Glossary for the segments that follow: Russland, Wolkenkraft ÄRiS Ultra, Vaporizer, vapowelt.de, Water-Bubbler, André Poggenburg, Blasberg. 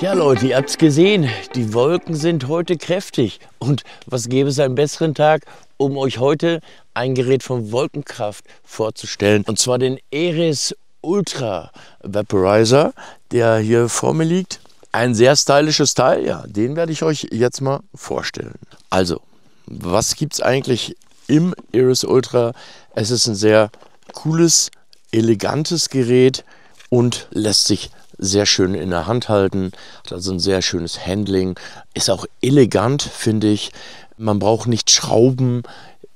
Ja Leute, ihr habt es gesehen, die Wolken sind heute kräftig. Und was gäbe es einen besseren Tag, um euch heute ein Gerät von Wolkenkraft vorzustellen. Und zwar den ÄRiS Ultra Vaporizer, der hier vor mir liegt. Ein sehr stylisches Teil, ja, den werde ich euch jetzt mal vorstellen. Also, was gibt es eigentlich im ÄRiS Ultra? Es ist ein sehr cooles, elegantes Gerät und lässt sich sehr schön in der Hand halten. Hat also ein sehr schönes Handling. Ist auch elegant, finde ich. Man braucht nicht Schrauben.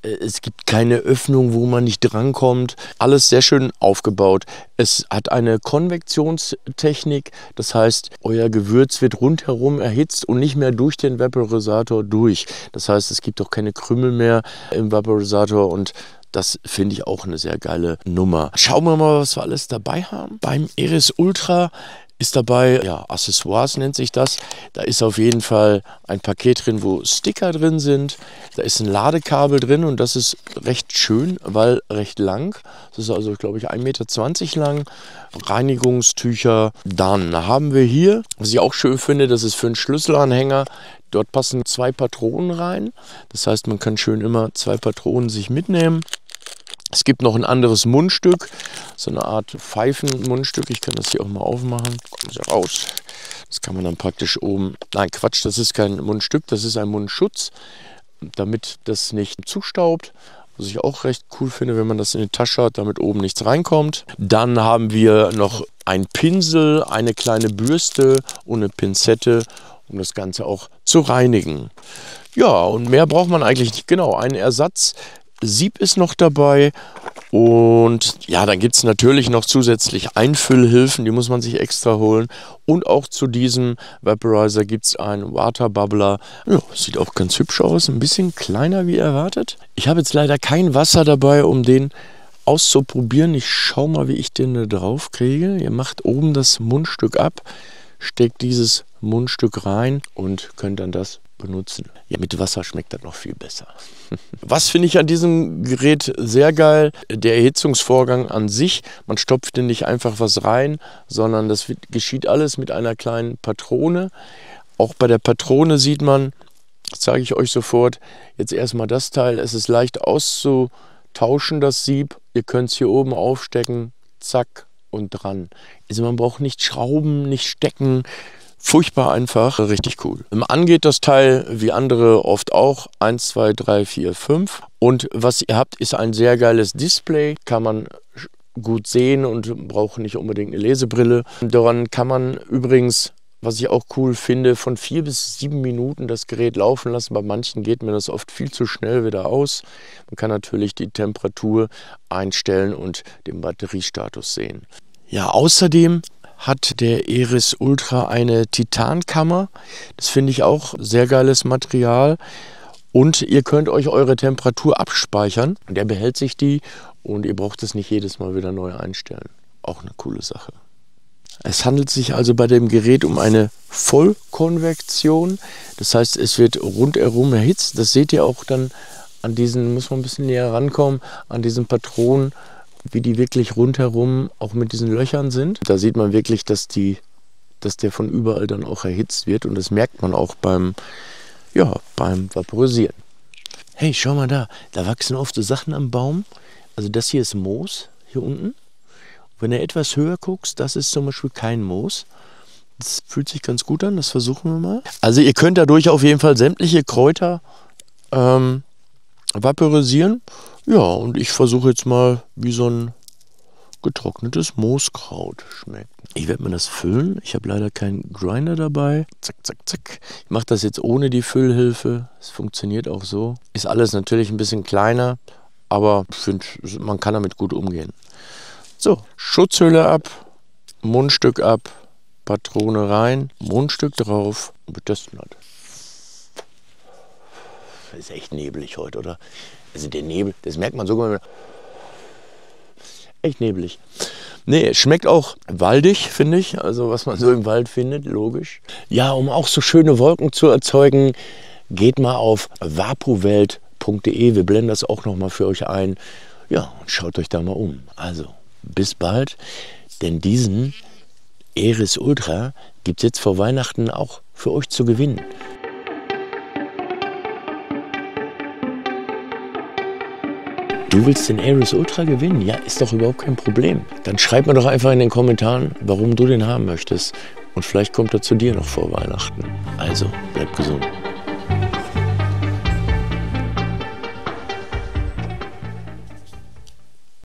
Es gibt keine Öffnung, wo man nicht drankommt. Alles sehr schön aufgebaut. Es hat eine Konvektionstechnik. Das heißt, euer Gewürz wird rundherum erhitzt und nicht mehr durch den Vaporisator durch. Das heißt, es gibt auch keine Krümel mehr im Vaporisator. Und das finde ich auch eine sehr geile Nummer. Schauen wir mal, was wir alles dabei haben. Beim ÄRiS Ultra ist dabei, ja, Accessoires nennt sich das. Da ist auf jeden Fall ein Paket drin, wo Sticker drin sind. Da ist ein Ladekabel drin und das ist recht schön, weil recht lang. Das ist also, glaube ich, 1,20 Meter lang. Reinigungstücher. Dann haben wir hier, was ich auch schön finde, das ist für einen Schlüsselanhänger. Dort passen 2 Patronen rein. Das heißt, man kann schön immer 2 Patronen sich mitnehmen. Es gibt noch ein anderes Mundstück, so eine Art Pfeifenmundstück. Ich kann das hier auch mal aufmachen. Kommt so raus. Das kann man dann praktisch oben... Nein, Quatsch, das ist kein Mundstück, das ist ein Mundschutz, damit das nicht zustaubt. Was ich auch recht cool finde, wenn man das in die Tasche hat, damit oben nichts reinkommt. Dann haben wir noch einen Pinsel, eine kleine Bürste und eine Pinzette, um das Ganze auch zu reinigen. Ja, und mehr braucht man eigentlich nicht. Genau, einen Ersatz. Sieb ist noch dabei und ja, dann gibt es natürlich noch zusätzlich Einfüllhilfen, die muss man sich extra holen. Und auch zu diesem Vaporizer gibt es einen Water-Bubbler. Ja, sieht auch ganz hübsch aus, ein bisschen kleiner wie erwartet. Ich habe jetzt leider kein Wasser dabei, um den auszuprobieren. Ich schaue mal, wie ich den da drauf kriege. Ihr macht oben das Mundstück ab, steckt dieses Mundstück rein und könnt dann das benutzen. Ja, mit Wasser schmeckt das noch viel besser. Was finde ich an diesem Gerät sehr geil? Der Erhitzungsvorgang an sich. Man stopft den nicht einfach was rein, sondern das geschieht alles mit einer kleinen Patrone. Auch bei der Patrone sieht man, das zeige ich euch sofort, jetzt erstmal das Teil. Es ist leicht auszutauschen, das Sieb. Ihr könnt es hier oben aufstecken, zack und dran. Also man braucht nicht schrauben, nicht stecken. Furchtbar einfach, richtig cool. Angeht das Teil, wie andere oft auch, 1, 2, 3, 4, 5. Und was ihr habt, ist ein sehr geiles Display. Kann man gut sehen und braucht nicht unbedingt eine Lesebrille. Daran kann man übrigens, was ich auch cool finde, von 4 bis 7 Minuten das Gerät laufen lassen. Bei manchen geht mir das oft viel zu schnell wieder aus. Man kann natürlich die Temperatur einstellen und den Batteriestatus sehen. Ja, außerdem hat der ÄRiS Ultra eine Titankammer. Das finde ich auch sehr geiles Material. Und ihr könnt euch eure Temperatur abspeichern. Der behält sich die und ihr braucht es nicht jedes Mal wieder neu einstellen. Auch eine coole Sache. Es handelt sich also bei dem Gerät um eine Vollkonvektion. Das heißt, es wird rundherum erhitzt. Das seht ihr auch dann an diesen, muss man ein bisschen näher rankommen, an diesen Patronen, wie die wirklich rundherum auch mit diesen Löchern sind. Da sieht man wirklich, dass der von überall dann auch erhitzt wird. Und das merkt man auch beim Vaporisieren. Hey, schau mal da. Da wachsen oft so Sachen am Baum. Also das hier ist Moos, hier unten. Und wenn du etwas höher guckst, das ist zum Beispiel kein Moos. Das fühlt sich ganz gut an, das versuchen wir mal. Also ihr könnt dadurch auf jeden Fall sämtliche Kräuter vaporisieren. Ja, und ich versuche jetzt mal, wie so ein getrocknetes Mooskraut schmeckt. Ich werde mir das füllen. Ich habe leider keinen Grinder dabei. Zack, zack, zack. Ich mache das jetzt ohne die Füllhilfe. Es funktioniert auch so. Ist alles natürlich ein bisschen kleiner, aber ich finde, man kann damit gut umgehen. So, Schutzhülle ab, Mundstück ab, Patrone rein, Mundstück drauf. Und wir testen das. Ist echt neblig heute, oder? Also der Nebel, das merkt man sogar. Echt neblig. Nee, schmeckt auch waldig, finde ich. Also was man so im Wald findet, logisch. Ja, um auch so schöne Wolken zu erzeugen, geht mal auf vapowelt.de. Wir blenden das auch nochmal für euch ein. Ja, und schaut euch da mal um. Also, bis bald. Denn diesen ÄRiS Ultra, gibt es jetzt vor Weihnachten auch für euch zu gewinnen. Du willst den ÄRiS Ultra gewinnen? Ja, ist doch überhaupt kein Problem. Dann schreib mir doch einfach in den Kommentaren, warum du den haben möchtest. Und vielleicht kommt er zu dir noch vor Weihnachten. Also, bleib gesund.